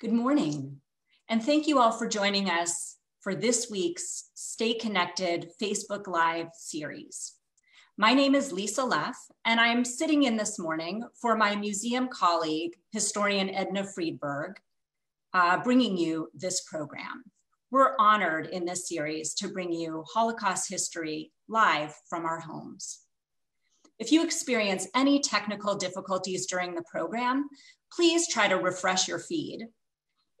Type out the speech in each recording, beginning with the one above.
Good morning, and thank you all for joining us for this week's Stay Connected Facebook Live series. My name is Lisa Leff, and I am sitting in this morning for my museum colleague, historian Edna Friedberg, bringing you this program. We're honored in this series to bring you Holocaust history live from our homes. If you experience any technical difficulties during the program, please try to refresh your feed.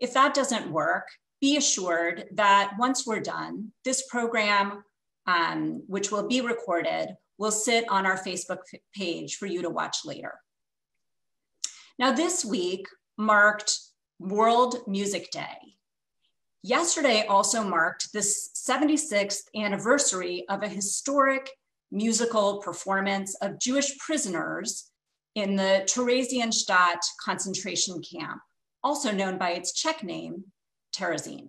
If that doesn't work, be assured that once we're done, this program, which will be recorded, will sit on our Facebook page for you to watch later. Now, this week marked World Music Day. Yesterday also marked the 76th anniversary of a historic musical performance of Jewish prisoners in the Theresienstadt concentration camp, also known by its Czech name, Terezín.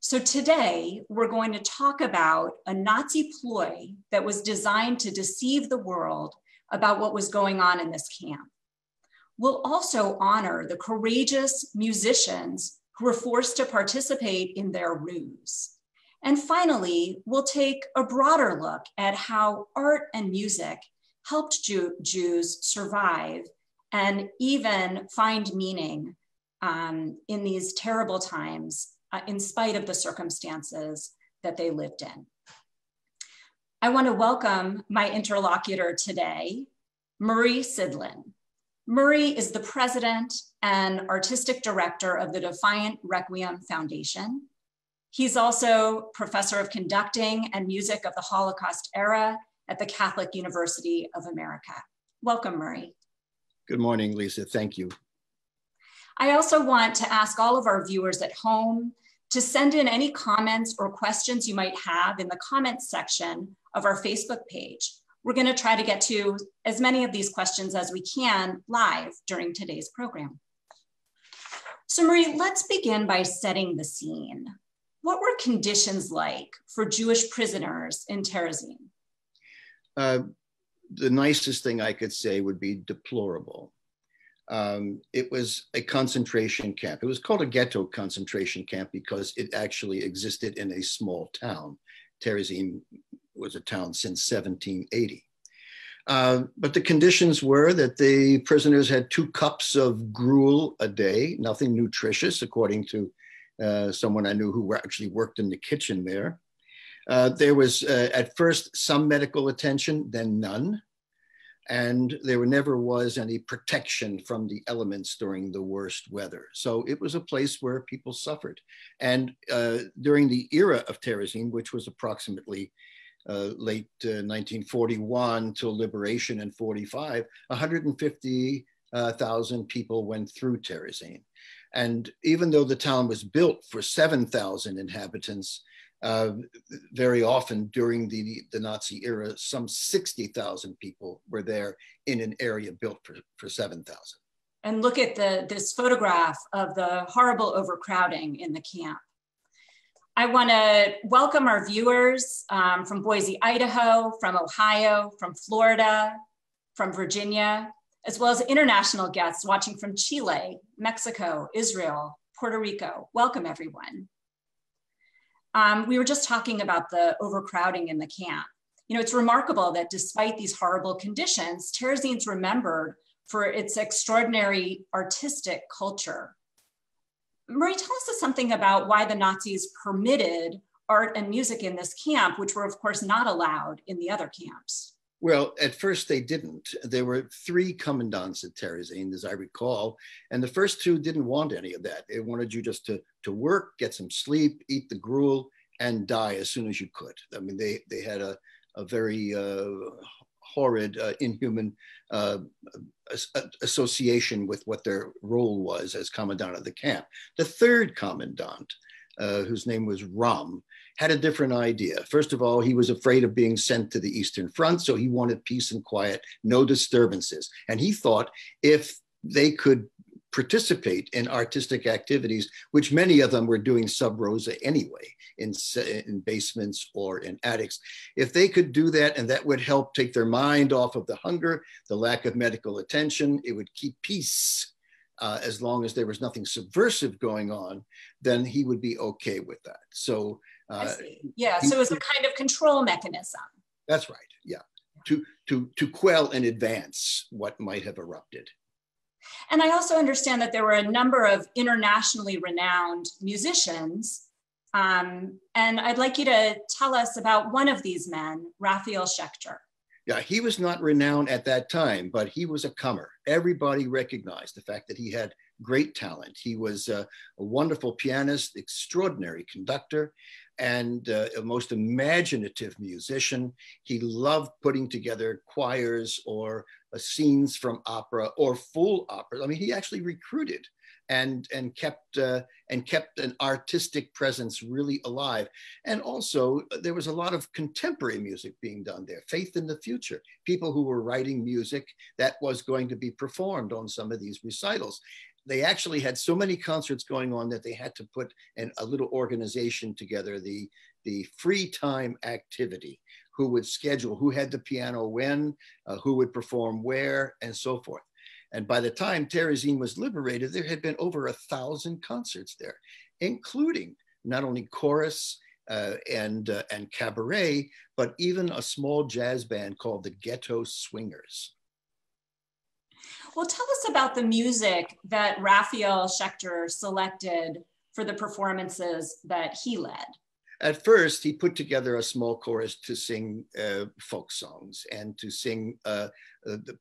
So today, we're going to talk about a Nazi ploy that was designed to deceive the world about what was going on in this camp. We'll also honor the courageous musicians who were forced to participate in their ruse. And finally, we'll take a broader look at how art and music helped Jews survive and even find meaning in these terrible times, in spite of the circumstances that they lived in. I want to welcome my interlocutor today, Murry Sidlin. Murry is the president and artistic director of the Defiant Requiem Foundation. He's also professor of conducting and music of the Holocaust era at the Catholic University of America. Welcome, Murry. Good morning, Lisa. Thank you. I also want to ask all of our viewers at home to send in any comments or questions you might have in the comments section of our Facebook page. We're going to try to get to as many of these questions as we can live during today's program. So, Murry, let's begin by setting the scene. What were conditions like for Jewish prisoners in Terezín? The nicest thing I could say would be deplorable. It was a concentration camp. It was called a ghetto concentration camp because it actually existed in a small town. Terezín was a town since 1780. But the conditions were that the prisoners had 2 cups of gruel a day, nothing nutritious, according to someone I knew who actually worked in the kitchen there. There was at first some medical attention, then none. And there never was any protection from the elements during the worst weather. So it was a place where people suffered. And during the era of Terezín, which was approximately late 1941 till liberation in 45, 150,000 people went through Terezín. And even though the town was built for 7,000 inhabitants, very often during the Nazi era, some 60,000 people were there in an area built for 7,000. And look at this photograph of the horrible overcrowding in the camp. I want to welcome our viewers from Boise, Idaho, from Ohio, from Florida, from Virginia, as well as international guests watching from Chile, Mexico, Israel, Puerto Rico. Welcome, everyone. We were just talking about the overcrowding in the camp. You know, it's remarkable that despite these horrible conditions, Terezín's remembered for its extraordinary artistic culture. Murry, tell us something about why the Nazis permitted art and music in this camp, which were, of course, not allowed in the other camps. Well, at first they didn't. There were 3 commandants at Terezín, as I recall, and the first 2 didn't want any of that. They wanted you just to work, get some sleep, eat the gruel, and die as soon as you could. I mean, they had a very horrid, inhuman association with what their role was as commandant of the camp. The 3rd commandant, whose name was Rom, had a different idea. First of all, he was afraid of being sent to the Eastern Front, so he wanted peace and quiet, no disturbances. And he thought if they could participate in artistic activities, which many of them were doing sub rosa anyway, in basements or in attics, if they could do that, and that would help take their mind off of the hunger, the lack of medical attention, it would keep peace. as long as there was nothing subversive going on, then he would be okay with that. So yeah, so it was a kind of control mechanism. That's right, yeah, to quell in advance what might have erupted. And I also understand that there were a number of internationally renowned musicians, and I'd like you to tell us about one of these men, Rafael Schächter. Yeah, he was not renowned at that time, but he was a comer. Everybody recognized the fact that he had great talent. He was a wonderful pianist, extraordinary conductor, and a most imaginative musician. He loved putting together choirs or scenes from opera or full opera. I mean, he actually recruited and kept an artistic presence really alive. And also there was a lot of contemporary music being done there, faith in the future, people who were writing music that was going to be performed on some of these recitals. They actually had so many concerts going on that they had to put a little organization together, the free time activity, who would schedule, who had the piano when, who would perform where, and so forth. And by the time Terezin was liberated, there had been over 1,000 concerts there, including not only chorus and cabaret, but even a small jazz band called the Ghetto Swingers. Well, tell us about the music that Rafael Schächter selected for the performances that he led. At first, he put together a small chorus to sing folk songs and to sing the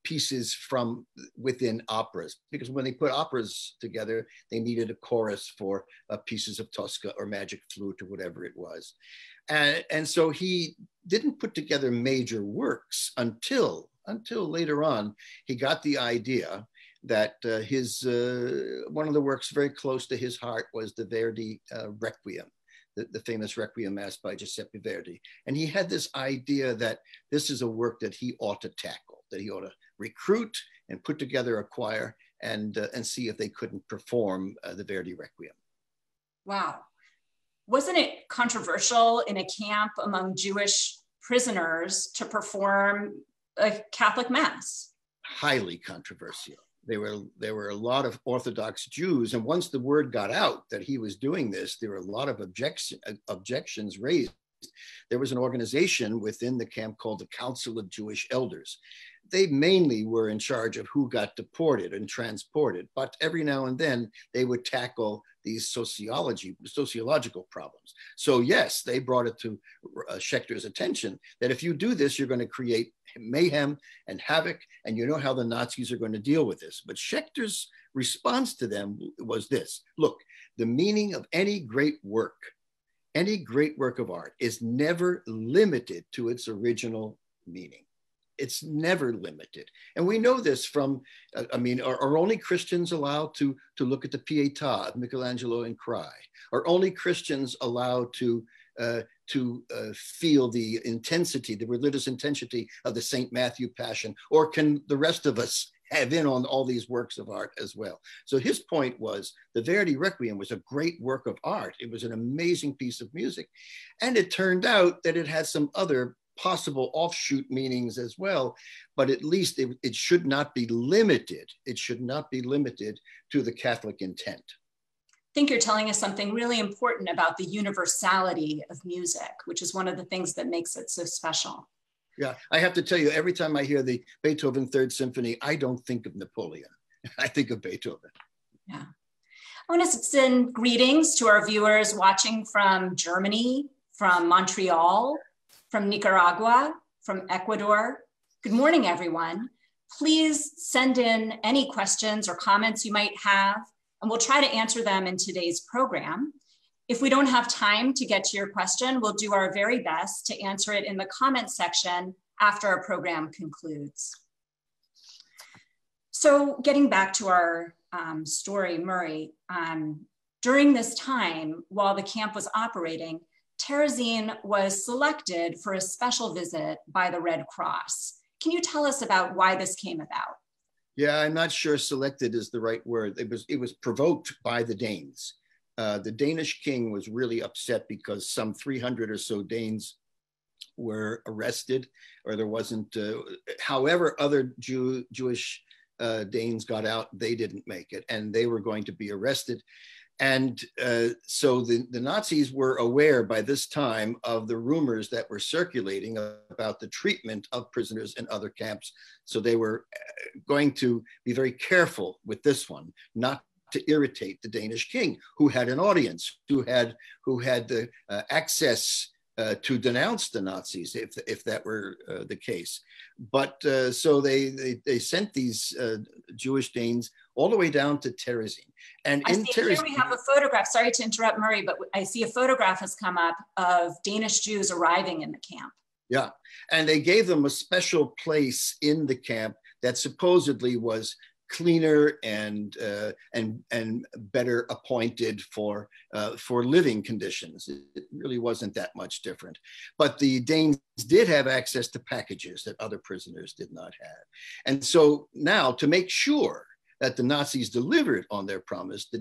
pieces from within operas, because when they put operas together, they needed a chorus for pieces of Tosca or Magic Flute or whatever it was. And so he didn't put together major works until later on, he got the idea that one of the works very close to his heart was the Verdi Requiem. The famous Requiem Mass by Giuseppe Verdi. And he had this idea that this is a work that he ought to tackle, that he ought to recruit and put together a choir and see if they couldn't perform the Verdi Requiem. Wow. Wasn't it controversial in a camp among Jewish prisoners to perform a Catholic Mass? Highly controversial. There were a lot of Orthodox Jews, and once the word got out that he was doing this, there were a lot of objections raised. There was an organization within the camp called the Council of Jewish Elders. They mainly were in charge of who got deported and transported, but every now and then they would tackle these sociological problems. So yes, they brought it to Schächter's attention that if you do this, you're going to create mayhem and havoc, and you know how the Nazis are going to deal with this. But Schächter's response to them was this: look, the meaning of any great work of art is never limited to its original meaning. It's never limited. And we know this from, I mean, are only Christians allowed to look at the Pietà of Michelangelo and cry? Are only Christians allowed to feel the intensity, the religious intensity of the Saint Matthew Passion? Or can the rest of us have in on all these works of art as well? So his point was the Verdi Requiem was a great work of art. It was an amazing piece of music. And it turned out that it had some other possible offshoot meanings as well, but at least it should not be limited. It should not be limited to the Catholic intent. I think you're telling us something really important about the universality of music, which is one of the things that makes it so special. Yeah, I have to tell you, every time I hear the Beethoven Third Symphony, I don't think of Napoleon. I think of Beethoven. Yeah. I want to send greetings to our viewers watching from Germany, from Montreal, from Nicaragua, from Ecuador. Good morning, everyone. Please send in any questions or comments you might have, and we'll try to answer them in today's program. If we don't have time to get to your question, we'll do our very best to answer it in the comments section after our program concludes. So getting back to our story, Murry, during this time, while the camp was operating, Theresienstadt was selected for a special visit by the Red Cross. Can you tell us about why this came about? Yeah, I'm not sure selected is the right word. It was provoked by the Danes. The Danish king was really upset because some 300 or so Danes were arrested, or there wasn't, however other Jewish Danes got out, they didn't make it, and they were going to be arrested. And so the Nazis were aware by this time of the rumors that were circulating about the treatment of prisoners in other camps. So they were going to be very careful with this one, not to irritate the Danish king, who had an audience, who had the access to denounce the Nazis if that were the case. But so they sent these Jewish Danes all the way down to Terezin. And in Terezin, here we have a photograph. Sorry to interrupt, Murray, but I see a photograph has come up of Danish Jews arriving in the camp. Yeah, and they gave them a special place in the camp that supposedly was cleaner and better appointed for living conditions. It really wasn't that much different. But the Danes did have access to packages that other prisoners did not have. And so now, to make sure that the Nazis delivered on their promise, the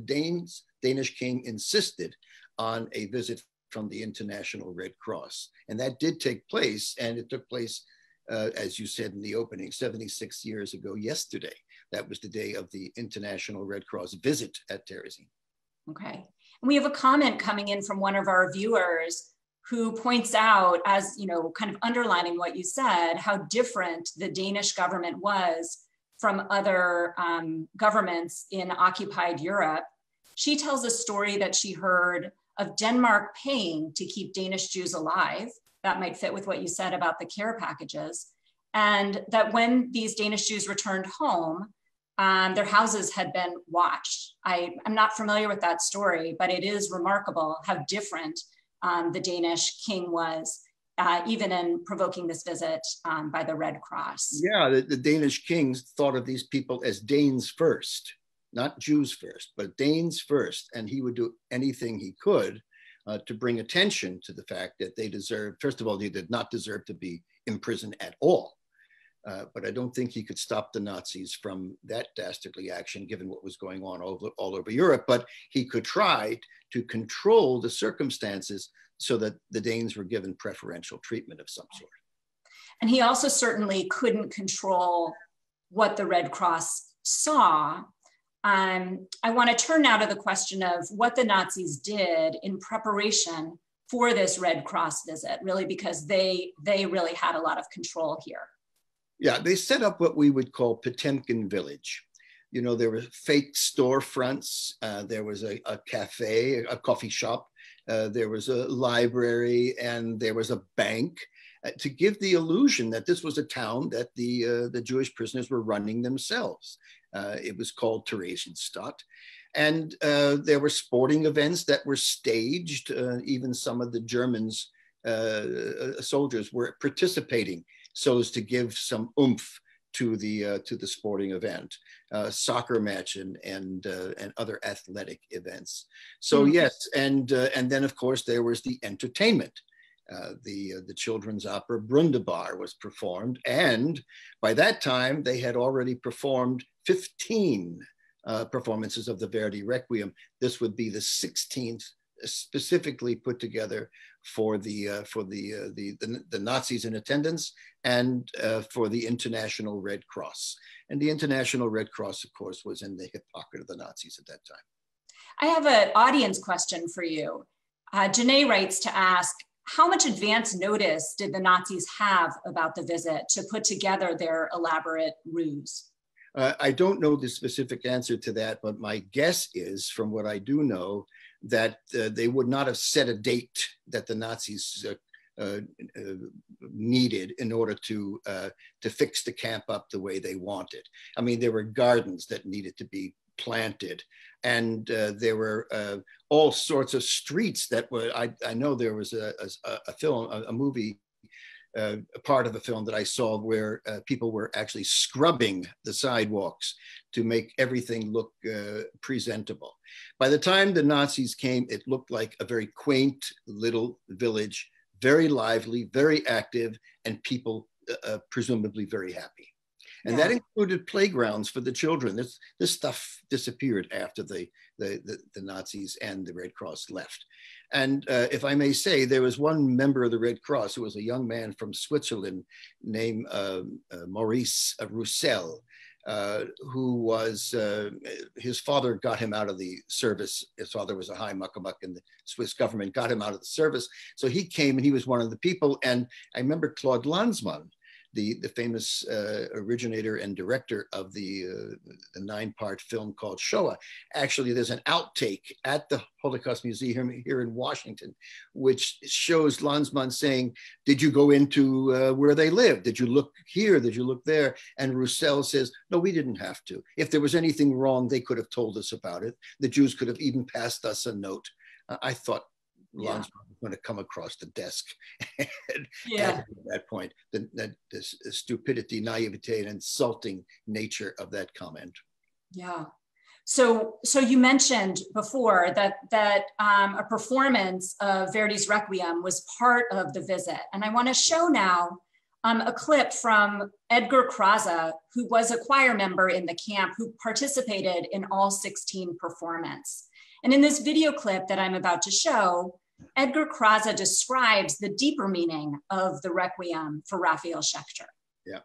Danish king insisted on a visit from the International Red Cross. And that did take place, and it took place, as you said in the opening, 76 years ago yesterday. That was the day of the International Red Cross visit at Terezin. Okay, and we have a comment coming in from one of our viewers who points out, as you know, kind of underlining what you said, how different the Danish government was from other governments in occupied Europe. She tells a story that she heard of Denmark paying to keep Danish Jews alive. That might fit with what you said about the care packages. And that when these Danish Jews returned home, their houses had been watched. I'm not familiar with that story, but it is remarkable how different the Danish king was, even in provoking this visit by the Red Cross. Yeah, the Danish kings thought of these people as Danes first, not Jews first, but Danes first. And he would do anything he could to bring attention to the fact that they deserved, first of all, they did not deserve to be imprisoned at all. But I don't think he could stop the Nazis from that dastardly action, given what was going on all over Europe. But he could try to control the circumstances so that the Danes were given preferential treatment of some sort. And he also certainly couldn't control what the Red Cross saw. I want to turn now to the question of what the Nazis did in preparation for this Red Cross visit, really, because they really had a lot of control here. Yeah, they set up what we would call Potemkin Village. You know, there were fake storefronts. There was a cafe, a coffee shop. There was a library, and there was a bank to give the illusion that this was a town that the Jewish prisoners were running themselves. It was called Theresienstadt. And there were sporting events that were staged. Even some of the Germans soldiers were participating, so as to give some oomph to the sporting event, soccer match and other athletic events. So yes, and then of course there was the entertainment. The children's opera Brundibar was performed, and by that time they had already performed 15 performances of the Verdi Requiem. This would be the 16th, specifically put together for the Nazis in attendance and for the International Red Cross. And the International Red Cross, of course, was in the hip pocket of the Nazis at that time. I have an audience question for you. Janae writes to ask, how much advance notice did the Nazis have about the visit to put together their elaborate ruse? I don't know the specific answer to that, but my guess is, from what I do know, that they would not have set a date that the Nazis needed in order to fix the camp up the way they wanted. I mean, there were gardens that needed to be planted, and there were all sorts of streets that were, I know there was a film, a movie, a part of the film that I saw where people were actually scrubbing the sidewalks to make everything look presentable. By the time the Nazis came, it looked like a very quaint little village, very lively, very active, and people presumably very happy. And yeah, that included playgrounds for the children. This stuff disappeared after the Nazis and the Red Cross left. And if I may say, there was one member of the Red Cross who was a young man from Switzerland named Maurice Rossel, who was, his father got him out of the service. His father was a high muckamuck in the Swiss government, got him out of the service. So he came and he was one of the people. And I remember Claude Lanzmann, the famous originator and director of the nine-part film called Shoah. Actually, there's an outtake at the Holocaust Museum here in Washington, which shows Lanzmann saying, did you go into where they lived? Did you look here? Did you look there? And Rossel says, no, we didn't have to. If there was anything wrong, they could have told us about it. The Jews could have even passed us a note. I thought Lanzmann was going to come across the desk at that point. The stupidity, naivete, and insulting nature of that comment. Yeah. So you mentioned before that a performance of Verdi's Requiem was part of the visit. And I want to show now a clip from Edgar Krasa, who was a choir member in the camp, who participated in all 16 performances. And in this video clip that I'm about to show, Edgar Krasa describes the deeper meaning of the Requiem for Rafael Schächter. Yeah.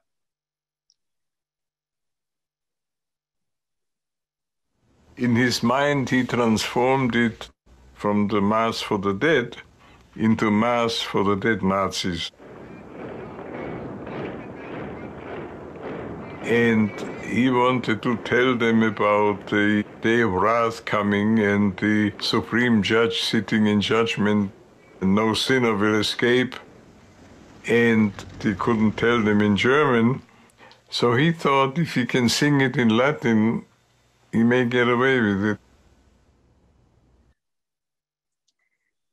In his mind, he transformed it from the Mass for the Dead into Mass for the Dead Nazis. And he wanted to tell them about the day of wrath coming and the supreme judge sitting in judgment. No sinner will escape. And he couldn't tell them in German. So he thought if he can sing it in Latin, he may get away with it.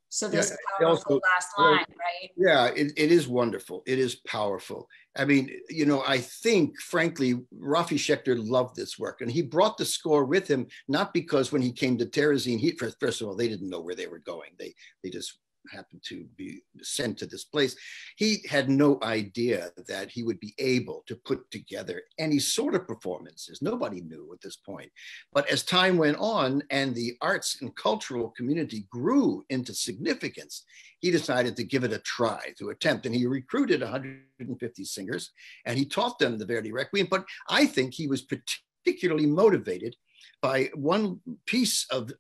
So this powerful last line, right? Yeah, it is wonderful. It is powerful. I mean, you know, I think, frankly, Rafi Schächter loved this work. And he brought the score with him, not because when he came to Terezin, first of all, they didn't know where they were going. They just happened to be sent to this place. He had no idea that he would be able to put together any sort of performances. Nobody knew at this point. But as time went on and the arts and cultural community grew into significance, he decided to give it a try, to attempt. And he recruited 150 singers and he taught them the Verdi Requiem. But I think he was particularly motivated by one piece of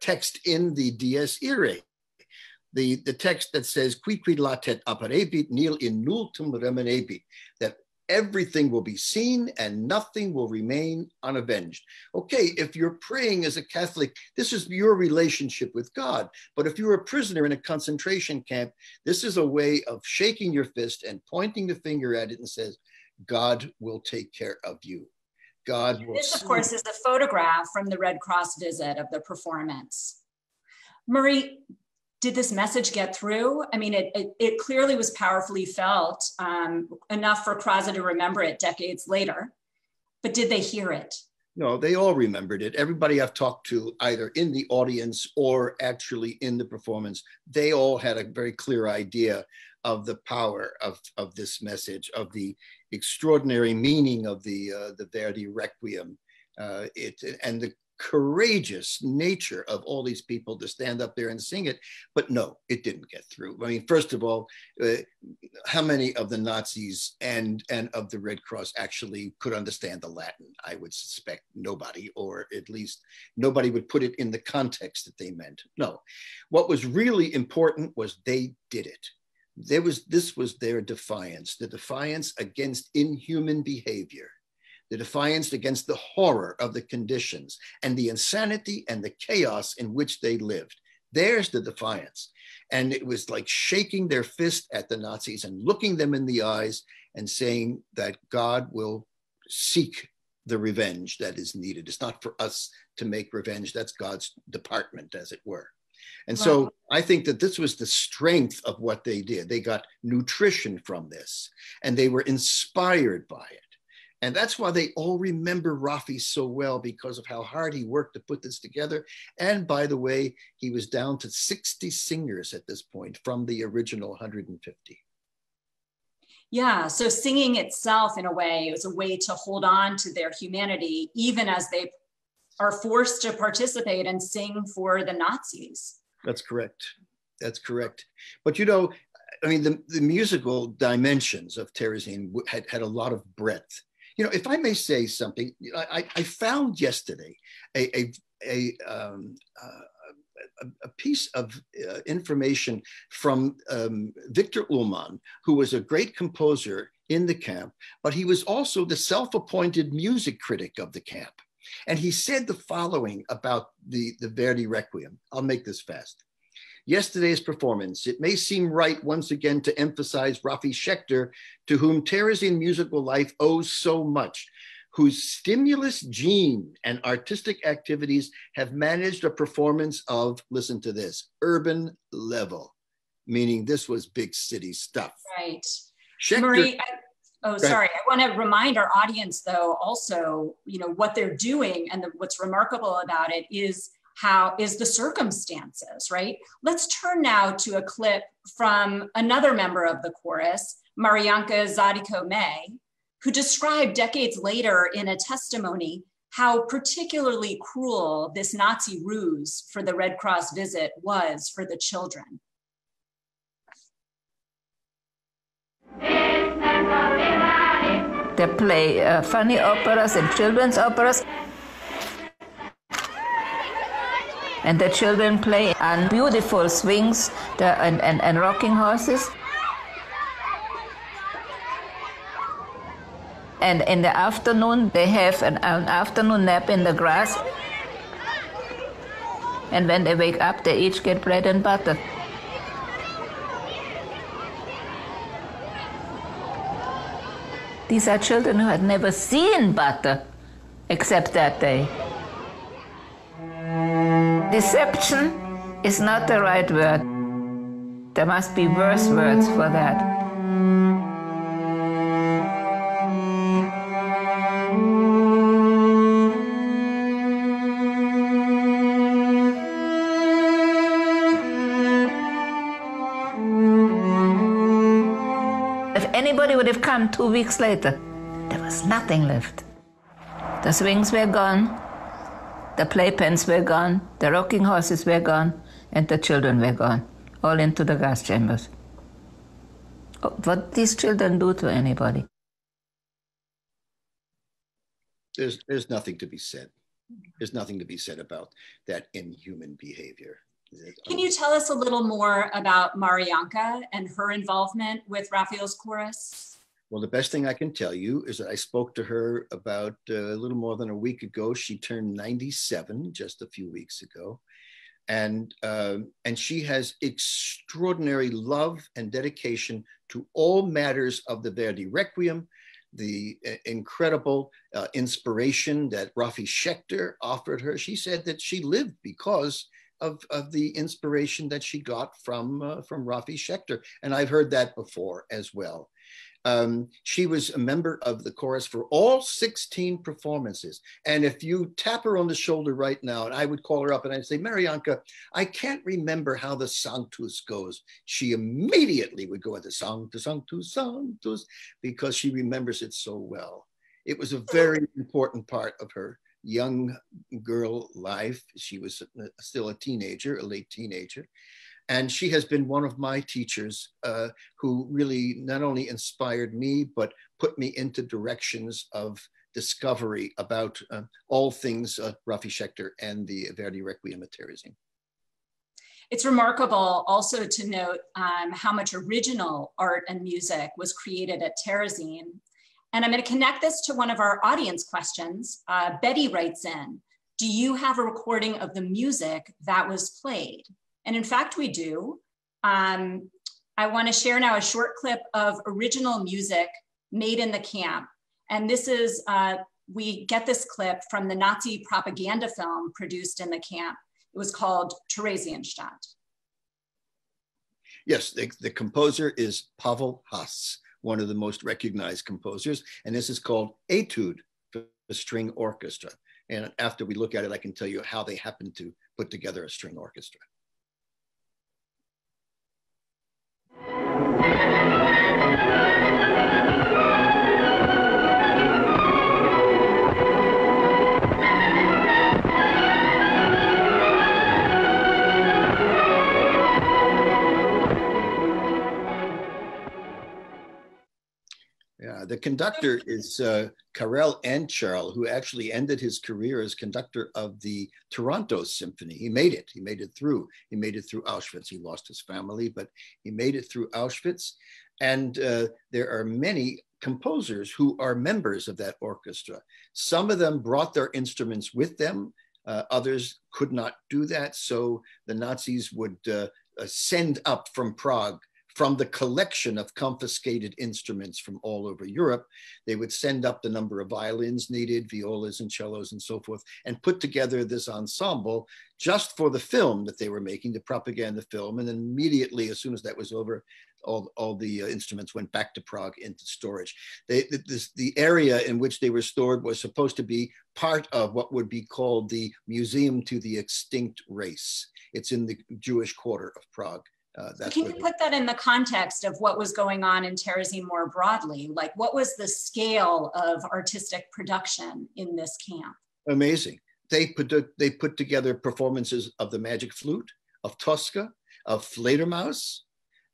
text in the Dies Irae, the text that says, "Qui latet apparebit, nil in nultum remanebit," that everything will be seen and nothing will remain unavenged. Okay, if you're praying as a Catholic, this is your relationship with God. But if you're a prisoner in a concentration camp, this is a way of shaking your fist and pointing the finger at it and says, God will take care of you. God will. This, of course, is a photograph from the Red Cross visit of the performance. Murry, did this message get through? I mean, it clearly was powerfully felt, enough for Krasa to remember it decades later, but did they hear it? No, they all remembered it. Everybody I've talked to, either in the audience or actually in the performance, they all had a very clear idea of the power of this message, of the extraordinary meaning of the Verdi Requiem, and the courageous nature of all these people to stand up there and sing it. But no, it didn't get through. I mean, first of all, how many of the Nazis and of the Red Cross actually could understand the Latin? I would suspect nobody, or at least nobody would put it in the context that they meant. No, what was really important was they did it. This was their defiance, the defiance against inhuman behavior, the defiance against the horror of the conditions and the insanity and the chaos in which they lived. There's the defiance. And it was like shaking their fist at the Nazis and looking them in the eyes and saying that God will seek the revenge that is needed. It's not for us to make revenge. That's God's department, as it were. And so I think that this was the strength of what they did. They got nutrition from this and they were inspired by it. And that's why they all remember Rafi so well, because of how hard he worked to put this together. And by the way, he was down to 60 singers at this point from the original 150. Yeah, so singing itself in a way, it was a way to hold on to their humanity, even as they are forced to participate and sing for the Nazis. That's correct. That's correct. But you know, I mean, the musical dimensions of Terezin had a lot of breadth. You know, if I may say something, I found yesterday a piece of information from Victor Ullmann, who was a great composer in the camp, but he was also the self-appointed music critic of the camp. And he said the following about the Verdi Requiem. I'll make this fast. Yesterday's performance, it may seem right once again to emphasize Rafi Schächter, to whom Theresian musical life owes so much, whose stimulus gene and artistic activities have managed a performance of, listen to this, urban level, meaning this was big city stuff. Right. Schächter, Murray, oh, sorry. I want to remind our audience, though, also, you know, what they're doing and what's remarkable about it is the circumstances, right? Let's turn now to a clip from another member of the chorus, Marianka Zadikow May, who described decades later in a testimony how particularly cruel this Nazi ruse for the Red Cross visit was for the children. They play funny operas and children's operas. And the children play on beautiful swings and rocking horses. And in the afternoon, they have an afternoon nap in the grass. And when they wake up, they each get bread and butter. These are children who had never seen butter, except that day. Deception is not the right word. There must be worse words for that. If anybody would have come 2 weeks later, there was nothing left. The swings were gone. The playpens were gone, the rocking horses were gone, and the children were gone, all into the gas chambers. Oh, what these children do to anybody. There's nothing to be said. There's nothing to be said about that inhuman behavior. Can you tell us a little more about Marianka and her involvement with Raphael's chorus? Well, the best thing I can tell you is that I spoke to her about a little more than a week ago. She turned 97 just a few weeks ago. And she has extraordinary love and dedication to all matters of the Verdi Requiem, the incredible inspiration that Rafi Schächter offered her. She said that she lived because of the inspiration that she got from Rafi Schächter. And I've heard that before as well. She was a member of the chorus for all 16 performances. And if you tap her on the shoulder right now, and I would call her up and I'd say, Marianka, I can't remember how the Sanctus goes. She immediately would go with the Sanctus, Sanctus, Sanctus, because she remembers it so well. It was a very important part of her young girl life. She was still a teenager, a late teenager. And she has been one of my teachers who really not only inspired me, but put me into directions of discovery about all things Rafi Schächter and the Verdi Requiem at Theresienstadt. It's remarkable also to note how much original art and music was created at Theresienstadt. And I'm going to connect this to one of our audience questions. Betty writes in, do you have a recording of the music that was played? And in fact, we do. I want to share now a short clip of original music made in the camp. And this is, we get this clip from the Nazi propaganda film produced in the camp. It was called Theresienstadt. Yes, the composer is Pavel Haas, one of the most recognized composers. And this is called Etude for the String Orchestra. And after we look at it, I can tell you how they happened to put together a string orchestra. The conductor is Karel Ancerl, who actually ended his career as conductor of the Toronto Symphony. He made it through Auschwitz. He lost his family, but he made it through Auschwitz. And there are many composers who are members of that orchestra. Some of them brought their instruments with them. Others could not do that. So the Nazis would send up from Prague, from the collection of confiscated instruments from all over Europe. They would send up the number of violins needed, violas and cellos and so forth, and put together this ensemble just for the film that they were making, the propaganda film. And then immediately, as soon as that was over, all the instruments went back to Prague into storage. The area in which they were stored was supposed to be part of what would be called the Museum to the Extinct Race. It's in the Jewish quarter of Prague. Can you put that in the context of what was going on in Terezín more broadly? Like, what was the scale of artistic production in this camp? Amazing. They put together performances of the Magic Flute, of Tosca, of Fledermaus,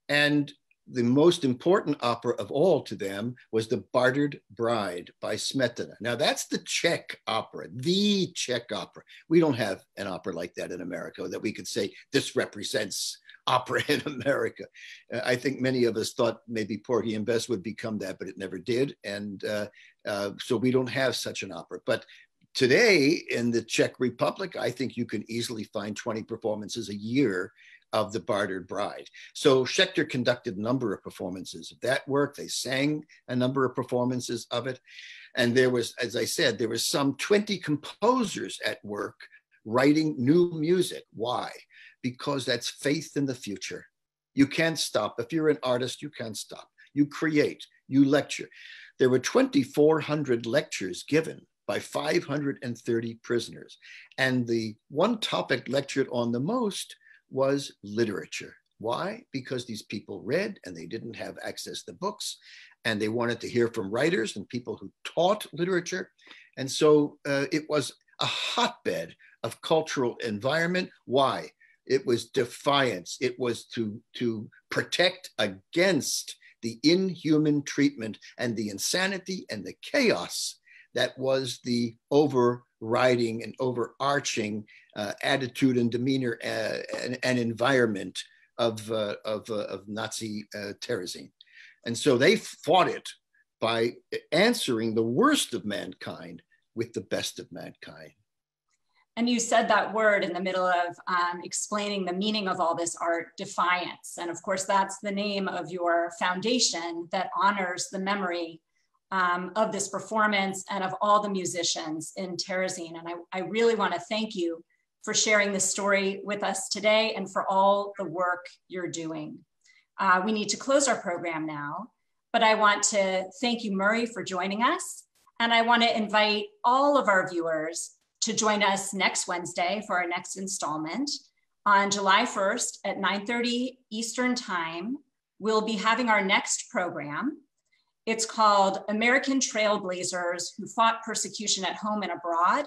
and the most important opera of all to them was The Bartered Bride by Smetana. Now that's the Czech opera, the Czech opera. We don't have an opera like that in America that we could say this represents opera in America. I think many of us thought maybe Porgy and Bess would become that, but it never did. And so we don't have such an opera. But today in the Czech Republic, I think you can easily find 20 performances a year of The Bartered Bride. So Schächter conducted a number of performances of that work. They sang a number of performances of it. And there was, as I said, there was some 20 composers at work writing new music. Why? Because that's faith in the future. You can't stop. If you're an artist, you can't stop. You create, you lecture. There were 2,400 lectures given by 530 prisoners. And the one topic lectured on the most was literature. Why? Because these people read and they didn't have access to books, and they wanted to hear from writers and people who taught literature. And so it was a hotbed of cultural environment. Why? It was defiance. It was to protect against the inhuman treatment and the insanity and the chaos that was the overriding and overarching attitude and demeanor and environment of Nazi Terezín. And so they fought it by answering the worst of mankind with the best of mankind. And you said that word in the middle of explaining the meaning of all this art, defiance. And of course, that's the name of your foundation that honors the memory of this performance and of all the musicians in Terezín. And I really want to thank you for sharing this story with us today and for all the work you're doing. We need to close our program now, but I want to thank you, Murry, for joining us. And I want to invite all of our viewers to join us next Wednesday for our next installment. On July 1st at 9:30 Eastern Time, we'll be having our next program. It's called American Trailblazers Who Fought Persecution at Home and Abroad.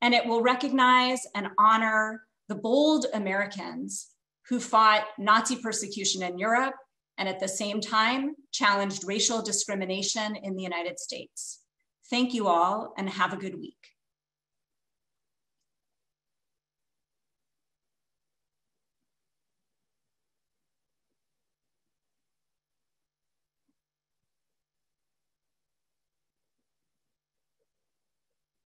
And it will recognize and honor the bold Americans who fought Nazi persecution in Europe and at the same time challenged racial discrimination in the United States. Thank you all and have a good week.